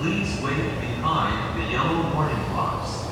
Please wait behind the yellow warning box.